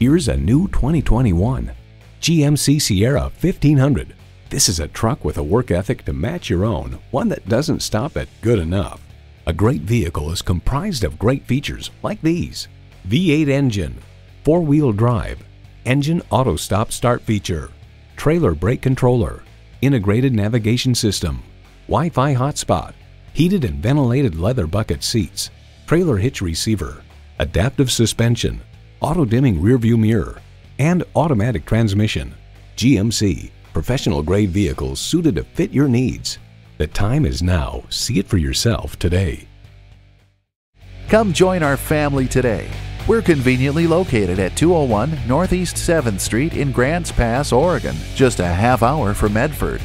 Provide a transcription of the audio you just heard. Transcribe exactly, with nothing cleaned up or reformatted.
Here's a new twenty twenty-one G M C Sierra fifteen hundred. This is a truck with a work ethic to match your own, one that doesn't stop at good enough. A great vehicle is comprised of great features like these: V eight engine, four-wheel drive, engine auto stop start feature, trailer brake controller, integrated navigation system, Wi-Fi hotspot, heated and ventilated leather bucket seats, trailer hitch receiver, adaptive suspension, auto-dimming rearview mirror, and automatic transmission. G M C, professional-grade vehicles suited to fit your needs. The time is now. See it for yourself today. Come join our family today. We're conveniently located at two oh one Northeast seventh Street in Grants Pass, Oregon, just a half hour from Medford.